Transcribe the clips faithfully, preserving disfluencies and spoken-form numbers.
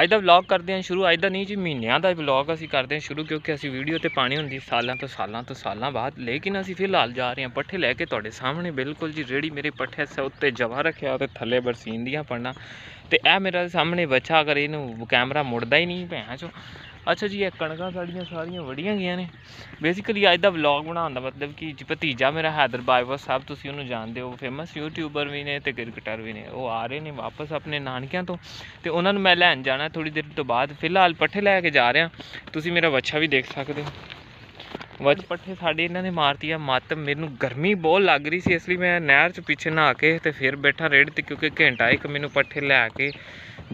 ਅੱਜ ਦਾ ਵਲੌਗ ਕਰਦੇ ਹਾਂ ਸ਼ੁਰੂ। ਅੱਜ ਦਾ ਨਹੀਂ ਜੀ, ਮਹੀਨਿਆਂ ਦਾ ਵਲੌਗ ਅਸੀਂ ਕਰਦੇ ਹਾਂ ਸ਼ੁਰੂ, ਕਿਉਂਕਿ ਅਸੀਂ ਵੀਡੀਓ ਤੇ ਪਾਣੀ ਹੁੰਦੀ ਸਾਲਾਂ ਤੋਂ ਸਾਲਾਂ ਤੋਂ ਸਾਲਾਂ ਬਾਅਦ। ਲੇਕਿਨ ਅਸੀਂ ਫਿਲਹਾਲ ਜਾ ਰਹੇ ਹਾਂ ਪੱਠੇ ਲੈ ਕੇ ਤੁਹਾਡੇ ਸਾਹਮਣੇ। ਬਿਲਕੁਲ ਜੀ, ਰੇੜੀ ਮੇਰੇ ਪੱਠੇ ਸੇ ਉੱਤੇ ਜਵਾ ਰੱਖਿਆ ਤੇ ਥੱਲੇ ਬਰਸੀਨ ਦੀਆਂ ਪੜਨਾ, ਤੇ ਇਹ ਮੇਰਾ ਸਾਹਮਣੇ ਬੱਚਾ। ਅਗਰ ਇਹਨੂੰ ਕੈਮਰਾ ਮੁੜਦਾ ਹੀ ਨਹੀਂ ਭੈਣ ਚੋ। अच्छा जी, ये कणकां साड़ियाँ सारियां वढ़ियां गई ने। बेसिकली अज का ब्लॉग बनाने का मतलब कि भतीजा मेरा हैदर बाइवा साहब, तुसीं उन्होंने जानते हो, फेमस यूट्यूबर भी ने ते क्रिकेटर भी ने। वो आ रहे हैं वापस अपने नानकियां तो, ते उन्होंने मैं लैन जाना थोड़ी देर तो बाद। फिलहाल पट्ठे लैके जा रहा, तुसीं मेरा वच्छा भी देख सकते हो। वच पट्ठे साढ़े इन्होंने मारती है मत। मैनूं गर्मी बहुत लग रही सी, इसलिए मैं नहर च पिछे नहा के ते फिर बैठा रेहड़ी ते, क्योंकि घंटा एक मैनूं पट्ठे लैके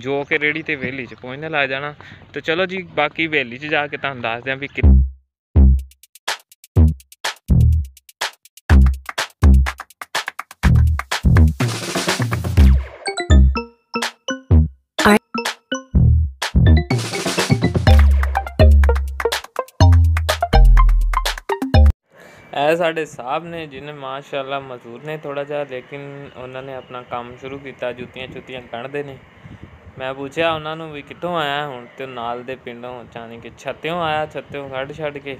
जो कि रेहड़ी तो वेली च पहुँचने लग जाना। तो चलो जी, बाकी वेली च जाके तुहानूं दस दियां भी कि है साढ़े साहब ने जिन्हें माशाल्लाह मजदूर ने थोड़ा जहा, लेकिन उन्होंने अपना काम शुरू किया। जुतियां छुतियां कढ़ते हैं। मैं पूछा उन्होंने भी कितों आया, हूँ तो नाल दे पिंडों जाने के छत्तों आया, छत्तों कढ़ छड़ के।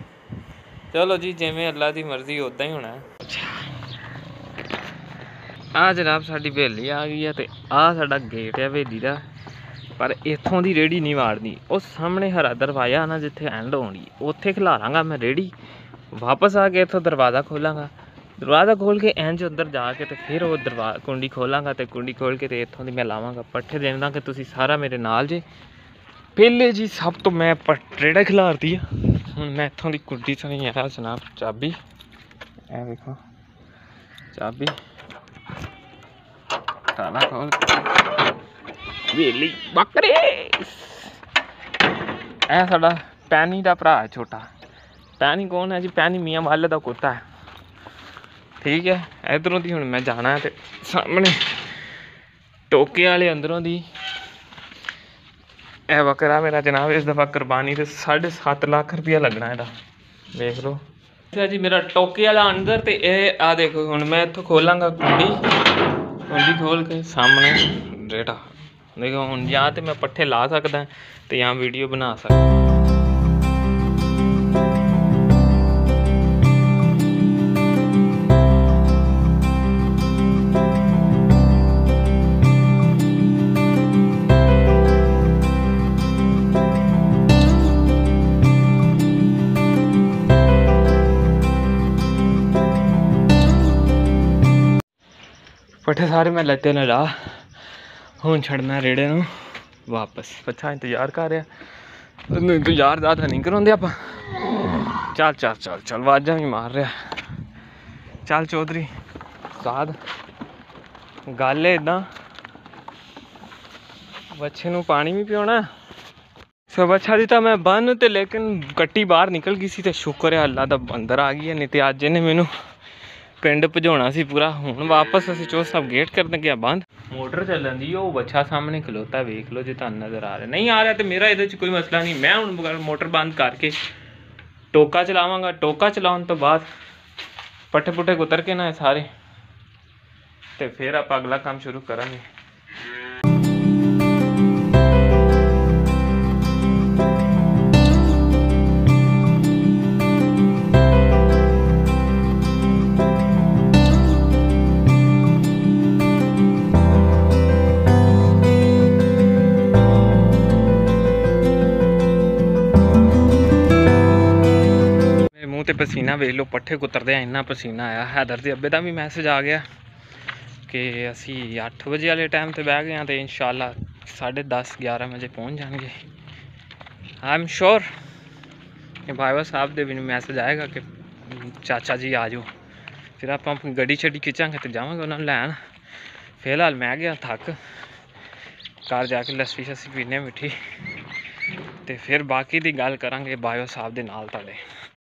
चलो जी, जिमें अल्लाह की मर्जी उदा ही होना है। आ जनाब साड़ी बेली आ गई है, तो आ साड़ा गेट है बेली का, पर इतों की रेहड़ी नहीं वाड़नी। वो सामने हरा दरवाजा ना जिथे एंड होनी, उत्थे खिलारांगा मैं रेहड़ी। वापस आके इतों दरवाज़ा खोलांगा, दरवाज़ा खोल के इंज उधर जाके तो फिर वो दरवा कुंडी खोलांगा, तो कुंडी खोल के तो इतों की मैं लावांगा पट्ठे। देना कि तुसी सारा मेरे नाल जे। पहले जी सब तो मैं रेड़ा खिलारती है। हुण मैं इतों की कुंडी तो नहीं आया जनाब। चाबी ए देखो, चाबी ताला खोल वेली बकरे। ए साडा पैनी दा भरा छोटा। पैनी कौन है जी? पैनी मियाँ वाले का कुत्ता है। ठीक है, इधरों की हूँ मैं जाना है, तो सामने टोके वाले अंदरों की यह बकरा मेरा जनाब। इस दफ़ा कुर्बानी से साढ़े सात लाख रुपया लगना है, देख लो। अच्छा जी, मेरा टोके वाला अंदर, तो यह आ देखो हूँ मैं इतों खोलांगा कुंडी। कुंडी खोल के सामने रेटा देखो हूँ, या तो मैं पट्ठे ला सकता तो या वीडियो बना सकता। पट्ठे सारे मैं लत्ते ने ला, हूँ छड़ना रेड़े नूं वापस। पछा इंतजार कर रहा, इंतजार ज़्यादा नहीं कराते आप। चल चल चल चल आवाजा भी मार रहा, चल चौधरी साध। गल इदां बच्छे नूं पानी भी पियाना। सो बच्छा दी तां मैं बन, तो लेकिन कट्टी बाहर निकल गई सी, तो शुक्र है अल्लाह दा अंदर आ गई है, नहीं तो अज इहने मैनूं पिंड भजाना सी पूरा। हूँ वापस असं चो सब गेट कर देंगे बंद। मोटर चलन दी, वो बच्चा सामने खलोता, वेख लो जो तुम नज़र आ रहा। नहीं आ रहा तो मेरा ये कोई मसला नहीं। मैं हूँ मोटर बंद करके टोका चलावगा। टोका चलाने तो बाद पट्ठे पुट्ठे उतर के ना सारे, तो फिर आप अगला काम शुरू करांगे। पसीना वेख लो, पट्ठे कुतरद इन्ना पसीना आया। हैदर के अब्बे का भी मैसेज आ गया कि असी अठ बजे वाले टाइम तो बह गए हैं, तो इंशाल्लाह साढ़े दस ग्यारह बजे पहुँच जाएंगे। आई एम श्योर कि बाइवा साहब के भी मैसेज आएगा कि चाचा जी आ जाओ, फिर आप अपनी गड्डी छड्डी खिंचांगे तो जावांगे उन्होंने लैन। फिलहाल मैं गया थक, घर जाके लस्सी शस्सी पीने मिठी, तो फिर बाकी की गल करांगे बाइवा साहब के नाल।